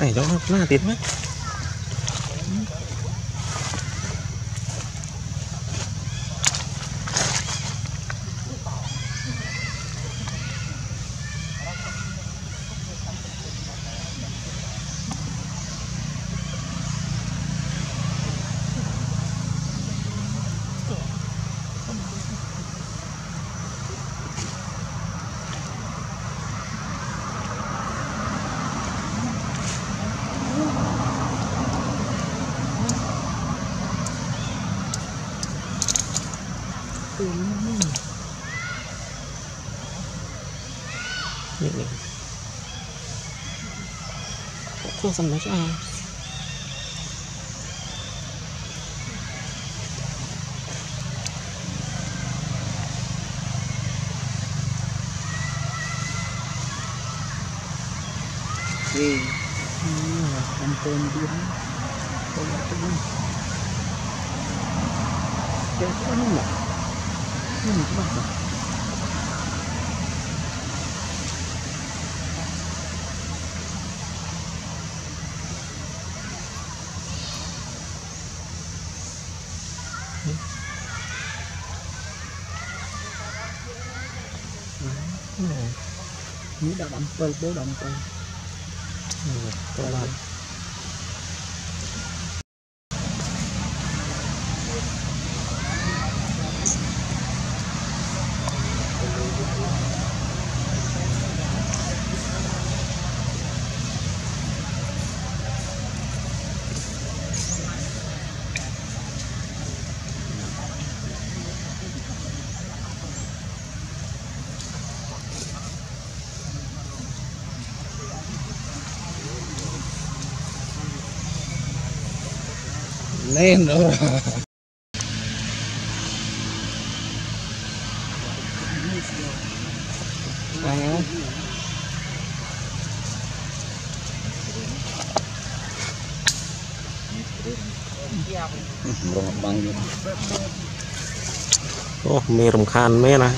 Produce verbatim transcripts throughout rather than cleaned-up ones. ไอ้ดอกหน้าติดไหมนี่นี่โคตรสนุกอ่ะนี่มันเป็นดีนะเป็นอะไรบ้างเดี๋ยวจะนุ่มหรอนี่มันบ้าเหรอนี่ดำดำเปิดเปิดดำเปิดเปิดดำlên nữa à. Ủa, mì rồng khan mê này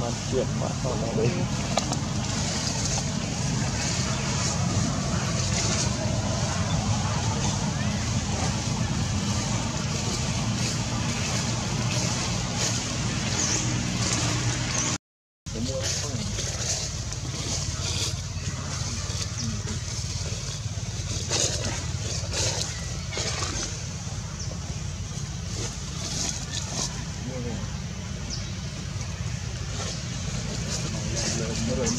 mà chuyện mà nó là đấy có nhiều quá là mang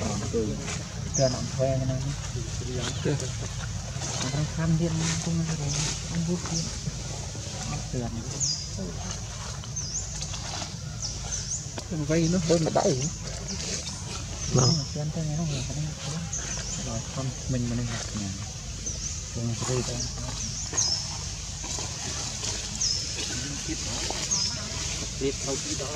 còn từ trên nằm khoe cái này đang khăn điên không có gì không bút đi tiền vay nó hơn là đau nó tiền tới ngày nó nghèo cái này rồi không mình mà nên học nghèo tiền cái gì đây đâu đi đâu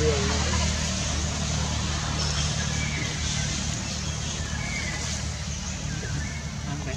đường nữa. Ăn bánh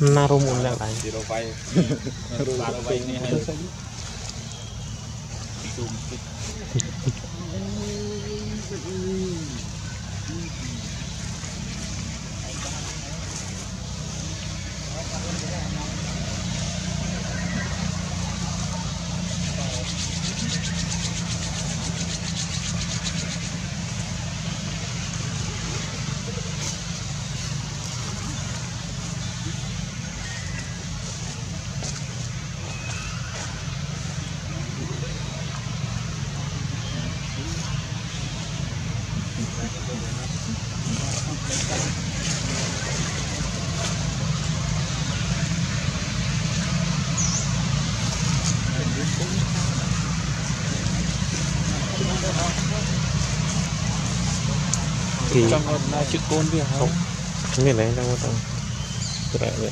naru mulai lagi zero bay naru bay ini hay trong là chữ côn kia không? Không biết đấy, đang có tầng tự đại vậy.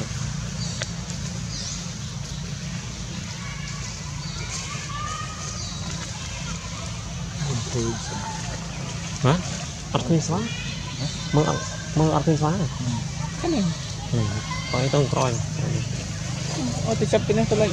Hả? Ăn cây xóa? Mơ ăn, mơ ăn cây xóa này. Cái này. Ừ, có cái tông coi. Ôi, tôi chập cái này tôi lệnh.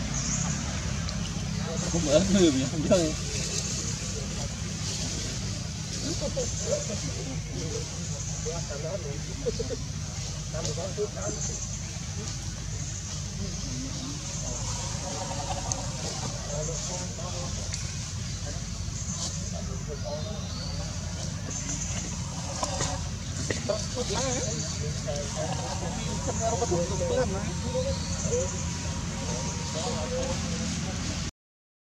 Không mở người nhỉ, không chơi. Thank you.